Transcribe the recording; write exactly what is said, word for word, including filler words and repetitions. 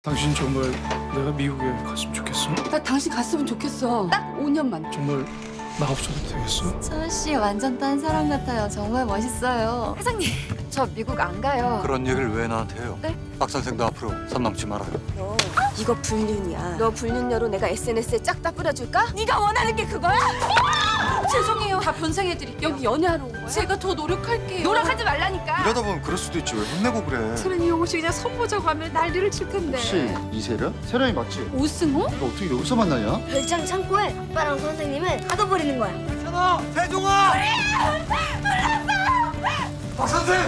당신 정말 내가 미국에 갔으면 좋겠어? 나 당신 갔으면 좋겠어. 딱 오 년만. 정말 나 없어도 되겠어? 서은 씨 완전 딴 사람 같아요. 정말 멋있어요. 회장님, 저 미국 안 가요. 그런 얘기를 왜 나한테 해요? 네? 박 선생도 앞으로 선 넘지 말아요. 너 이거 불륜이야. 너 불륜녀로 내가 에스엔에스에 쫙 다 뿌려줄까? 네가 원하는 게 그거야? 죄송해요. 다 변상해드릴게요. 여기 연애하러 온 거야? 제가 더 노력할게요. 노력하지 말라니까. 이러다 보면 그럴 수도 있지. 왜 혼내고 그래? 세련이 형 혹시 그냥 선보자고 하면 난리를 칠 텐데. 혹시 이세련? 세련이 맞지? 오승호? 너 어떻게 여기서 만나냐? 별장 창고에 아빠랑 선생님을 가둬버리는 거야. 괜찮아. 세종아! 우리! 몰랐어! 박 선생!